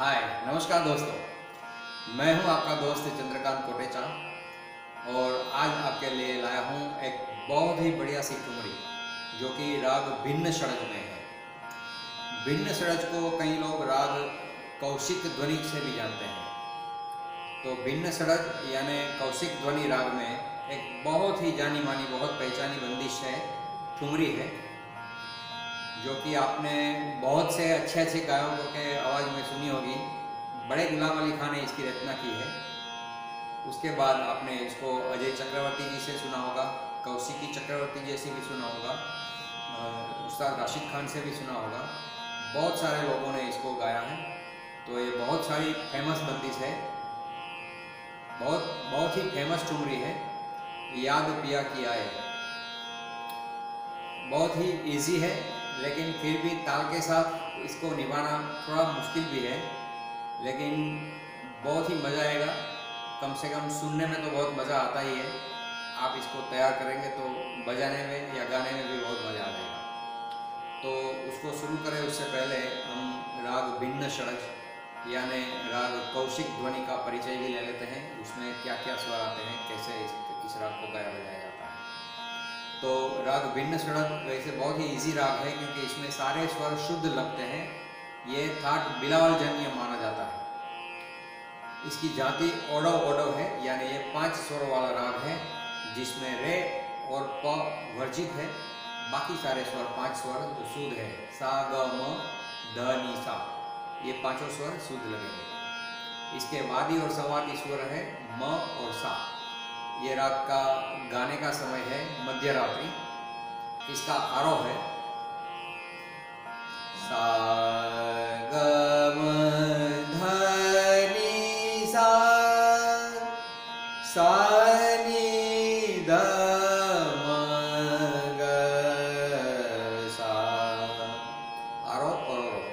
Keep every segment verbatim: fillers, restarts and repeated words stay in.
हाय नमस्कार दोस्तों, मैं हूं आपका दोस्त चंद्रकांत कोटेचा और आज आपके लिए लाया हूं एक बहुत ही बढ़िया सी ठुमरी जो कि राग भिन्न षडज में है। भिन्न षडज को कई लोग राग कौशिक ध्वनि से भी जानते हैं। तो भिन्न षडज यानी कौशिक ध्वनि राग में एक बहुत ही जानी मानी बहुत पहचानी बंदिश है, ठुमरी है, जो कि आपने बहुत से अच्छे अच्छे गायकों के आवाज़ में सुनी होगी। बड़े गुलाम अली खान ने इसकी रचना की है। उसके बाद आपने इसको अजय चक्रवर्ती जी से सुना होगा, कौशिकी चक्रवर्ती जी से भी सुना होगा, उस्ताद राशिद खान से भी सुना होगा। बहुत सारे लोगों ने इसको गाया है। तो ये बहुत सारी फेमस बंदिश है, बहुत बहुत ही फेमस ठुमरी है। याद पिया किया है, बहुत ही ईजी है, लेकिन फिर भी ताल के साथ इसको निभाना थोड़ा मुश्किल भी है, लेकिन बहुत ही मज़ा आएगा। कम से कम सुनने में तो बहुत मज़ा आता ही है, आप इसको तैयार करेंगे तो बजाने में या गाने में भी बहुत मज़ा आ जाएगा। तो उसको शुरू करें, उससे पहले हम राग भिन्न षडज यानी राग कौशिक ध्वनि का परिचय भी ले लेते हैं। उसमें क्या क्या स्वर आते हैं, कैसे इस, इस राग को गाया जाएगा। तो राग भिन्न षडज वैसे बहुत ही इजी राग है, क्योंकि इसमें सारे स्वर शुद्ध लगते हैं। ये थाट बिलावल जन्य माना जाता है। इसकी जाति ओडो ओडो है, यानी ये पांच स्वरों वाला राग है, जिसमें रे और प वर्जित है। बाकी सारे स्वर पांच स्वर जो शुद्ध है, सा ग म ध नि सा, ये पांचों स्वर शुद्ध लगेंगे। इसके वादी और संवादी स्वर है म और सा। ये राग का गाने का समय है मध्य रात्रि। इसका आरोह है सा ग म ध नि सा, सा नि ध म ग सा, आरोह और अवरोह।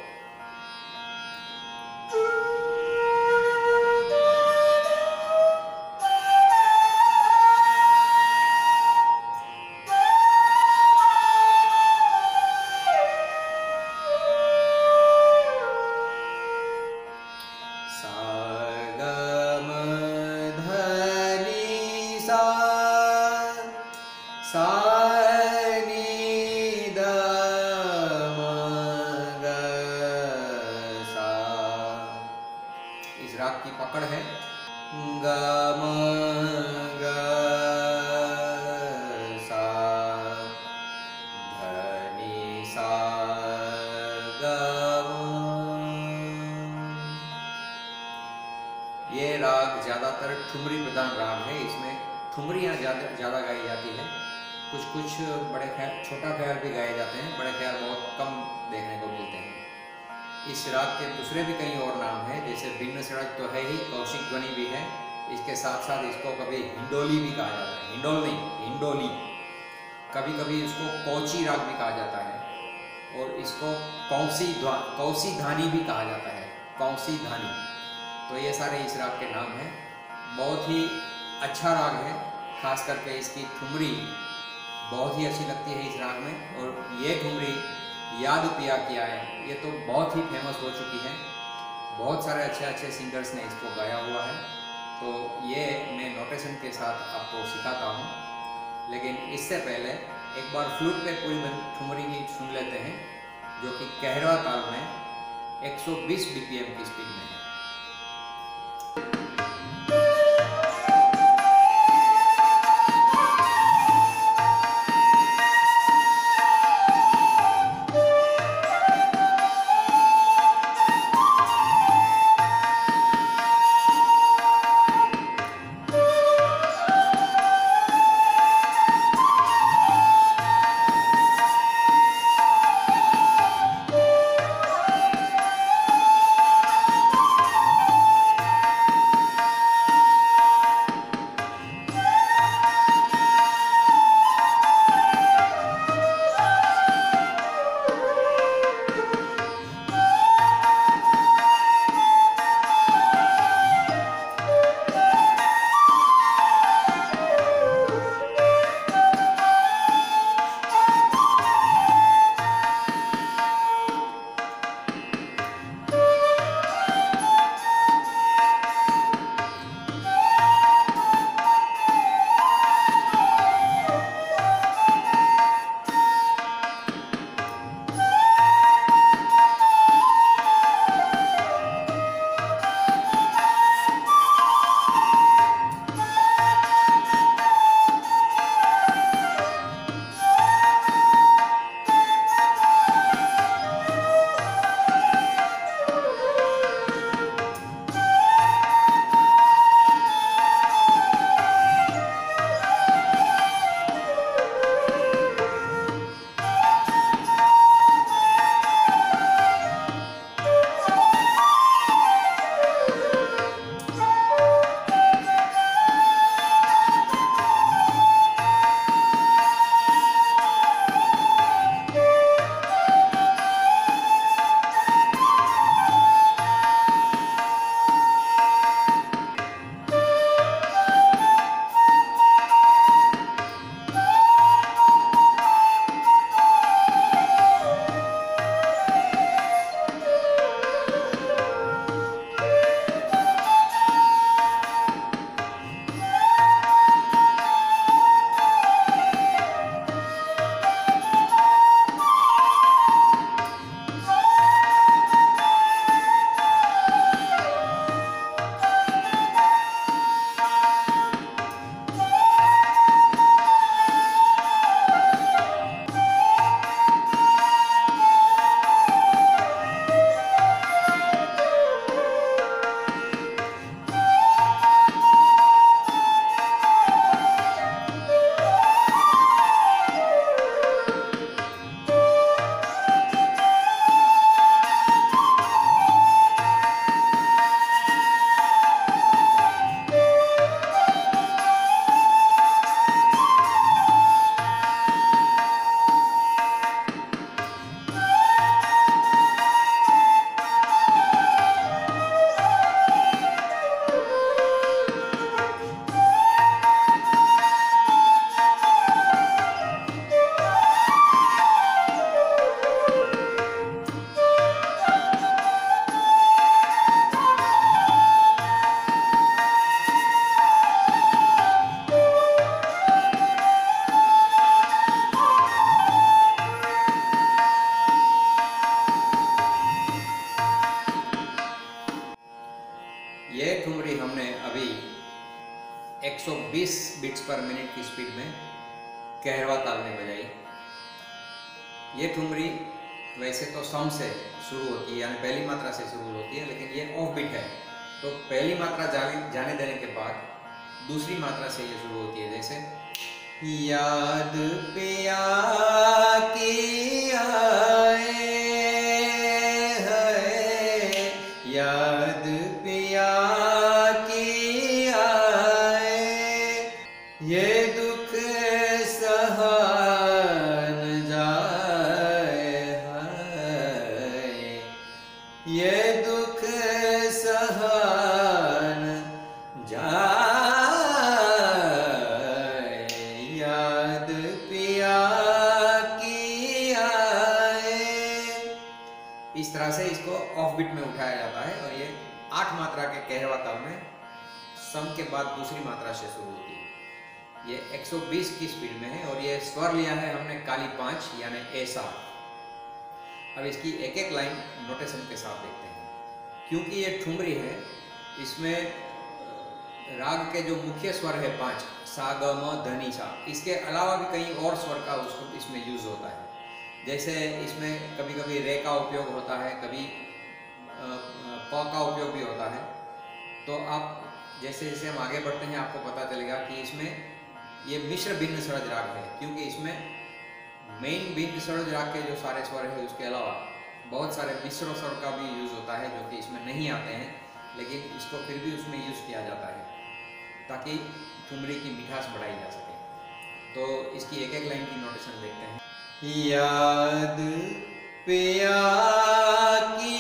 राग की पकड़ है ग म ग सा ध नि सा ग म। ये राग ज्यादातर ठुमरी प्रधान राग है। इसमें ठुमरियाँ ज्यादा ज्यादा गाई जाती है। कुछ कुछ बड़े ख्याल, छोटा ख्याल भी गाए जाते हैं। बड़े ख्याल बहुत कम देखने को मिलते हैं। इस राग के दूसरे भी कई और नाम है, जैसे भिन्न षडज तो है ही, कौशिक ध्वनि भी है। इसके साथ साथ इसको कभी हिंडोली भी कहा जाता है। हिंडोल नहीं, हिंडोली। कभी कभी इसको कौची राग भी कहा जाता है और इसको कौसी कौसी धानी भी कहा जाता है, कौसी धानी। तो ये सारे इस राग के नाम हैं। बहुत ही अच्छा राग है, खास करके इसकी ठुमरी बहुत ही अच्छी लगती है इस राग में। और ये ठुमरी याद पिया किया है, ये तो बहुत ही फेमस हो चुकी है। बहुत सारे अच्छे अच्छे सिंगर्स ने इसको गाया हुआ है। तो ये मैं नोटेशन के साथ आपको सिखाता हूँ, लेकिन इससे पहले एक बार फ्लूट पे पूरी ठुमरी ही सुन लेते हैं, जो कि कहरा ताल में एक सौ बीस बीपीएम की स्पीड में है। ये ठुमरी हमने अभी एक सौ बीस बीट्स पर मिनट की स्पीड में कहरा ताल में बजाई। ये ठुमरी वैसे तो सम से शुरू होती है, यानी पहली मात्रा से शुरू होती है, लेकिन ये ऑफ बीट है तो पहली मात्रा जाने देने के बाद दूसरी मात्रा से ये शुरू होती है। जैसे याद पिया की आए, याद पिया की आए, ये दुख सहा बीट में उठाया जाता है। और ये आठ मात्रा के कहरवा ताल में सम के बाद दूसरी मात्रा से शुरू होती है। ये एक सौ बीस की स्पीड में है और ये स्वर लिया है हमने काली पांच यानी ऐसा। अब इसकी एक एक लाइन नोटेशन के साथ देखते हैं। क्योंकि ये ठुमरी है, इसमें राग के जो मुख्य स्वर है पांच, सा ग म ध नि सा, इसके अलावा भी कई और स्वर का उसको इसमें यूज होता है। जैसे इसमें कभी कभी रे का उपयोग होता है, कभी प का उपयोग भी होता है। तो आप जैसे जैसे हम आगे बढ़ते हैं आपको पता चलेगा कि इसमें ये मिश्र भिन्न षडज राग है, क्योंकि इसमें मेन भिन्न षडज राग के जो सारे स्वर है उसके अलावा बहुत सारे मिश्र स्वर का भी यूज़ होता है जो कि इसमें नहीं आते हैं, लेकिन इसको फिर भी उसमें यूज़ किया जाता है ताकि ठुमरी की मिठास बढ़ाई जा सके। तो इसकी एक एक लाइन की नोटेशन देखते हैं। याद पिया की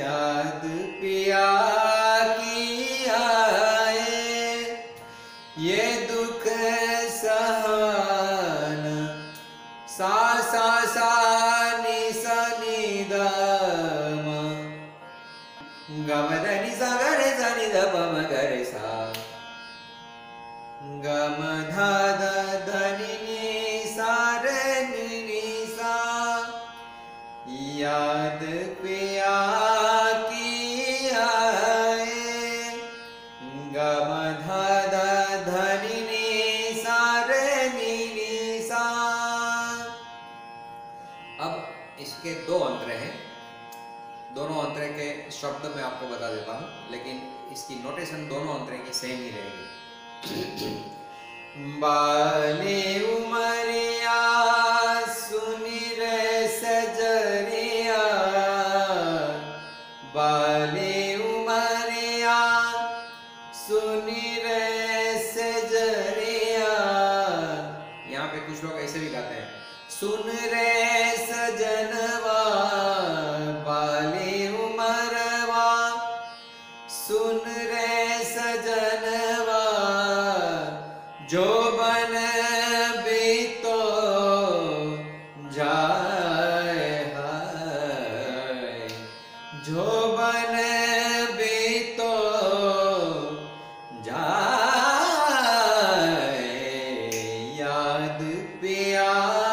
याद पिया की आए। ध नि सा ग रे सा नि ध प म ग रे सा ग म ध ध ध नि नि सा रे नि नि सा याद पिया के दो अंतरे हैं। दोनों अंतरे के शब्द मैं आपको बता देता हूं, लेकिन इसकी नोटेशन दोनों अंतरे की सेम ही रहेगी। बाले उमरिया सुनी रे सजरिया, बाले उमरिया सुनी रे सजरिया। यहाँ पे कुछ लोग ऐसे भी गाते हैं, सुन रे सजनवा बाले उमरवा, सुन रे सजनवा जो बन बीतो जाए हाय, जो बन बीतो जाए याद पिया।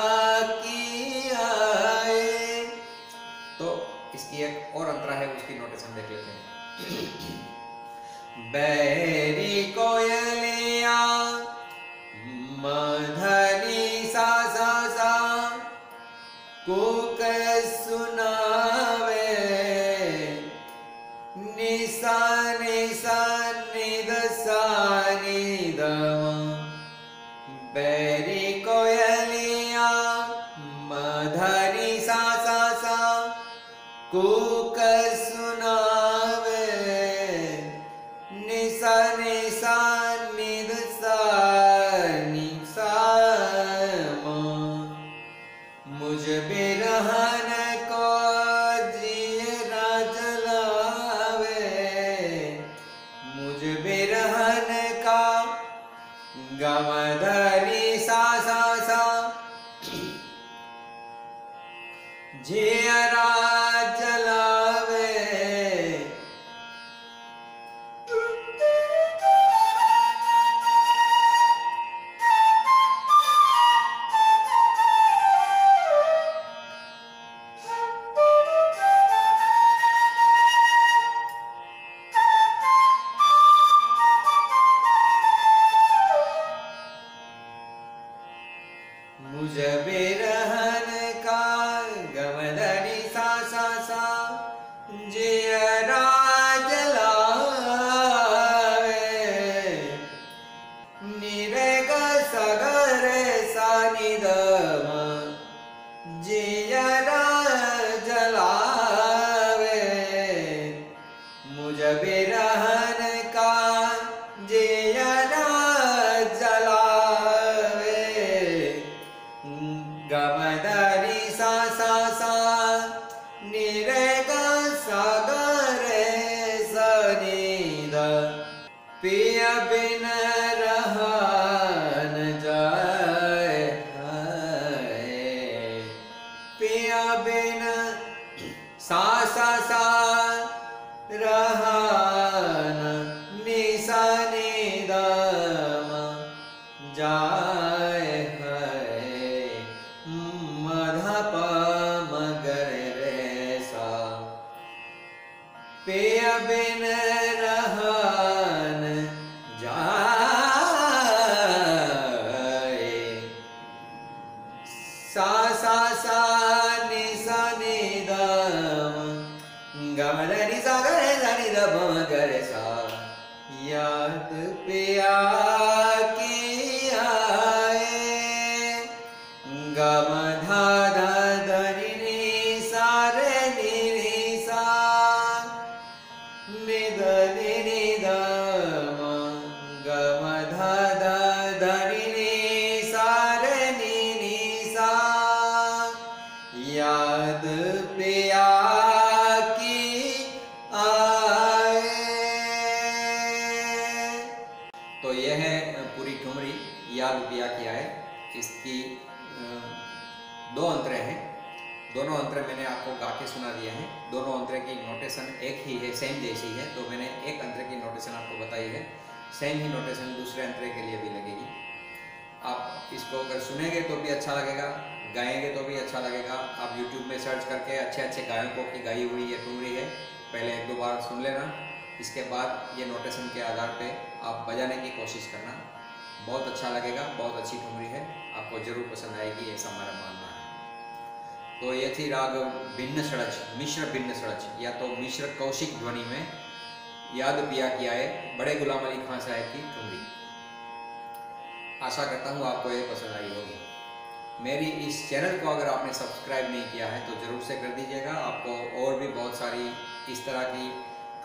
इसकी एक और अंतरा है, उसकी नोटेशन देख लेते हैं। बैरी कोयलिया मधनी सा सा सा कुक सुनावे निसा निसा निद सा निद। बैरी कोयलिया मधनी सा सा सा कुक सुनावे निसा निसा निद सा निसा मुझ बिरहन को जिया जलावे, मुझ बिरहन का गम धरी सा सा सा जिया पिया बिन रहा न जाए हाय, पिया बिन सा सा सा रहा न निसा निद जाए हाय। मधा प मगर रे सा पिया बिन रहा याद पिया की आए। गम धा धा धनि नि सा रे नि नि सा निद नि नि ध म। गम धा धा धनि नि सा रे नि नि सा याद पिया पिया किया है। इसकी दो अंतरे हैं, दोनों अंतरे मैंने आपको गा के सुना दिया है। दोनों अंतरे की नोटेशन एक ही है, सेम जैसी है। तो मैंने एक अंतरे की नोटेशन आपको बताई है, सेम ही नोटेशन दूसरे अंतरे के लिए भी लगेगी। आप इसको अगर सुनेंगे तो भी अच्छा लगेगा, गाएंगे तो भी अच्छा लगेगा। आप YouTube में सर्च करके अच्छे अच्छे गायकों की गाई हुई ये ठुमरी है, पहले एक दो बार सुन लेना, इसके बाद ये नोटेशन के आधार पे आप बजाने की कोशिश करना, बहुत अच्छा लगेगा। बहुत अच्छी ठुमरी है, आपको ज़रूर पसंद आएगी, ऐसा हमारा मानना है। तो ये थी राग भिन्न षडज, मिश्र भिन्न षडज या तो मिश्र कौशिक ध्वनि में याद पिया किया है, बड़े गुलाम अली खान साहब की ठुमरी। आशा करता हूँ आपको ये पसंद आई होगी। मेरी इस चैनल को अगर आपने सब्सक्राइब नहीं किया है तो ज़रूर से कर दीजिएगा। आपको और भी बहुत सारी इस तरह की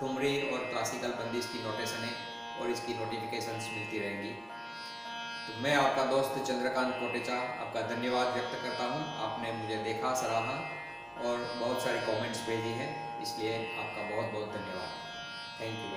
ठुमरी और क्लासिकल बंदिश की नोटेशनें और इसकी नोटिफिकेशंस मिलती रहेंगी। तो मैं आपका दोस्त चंद्रकांत कोटेचा आपका धन्यवाद व्यक्त करता हूँ। आपने मुझे देखा, सराहा और बहुत सारे कॉमेंट्स भेजी हैं, इसलिए आपका बहुत बहुत धन्यवाद। Thank you.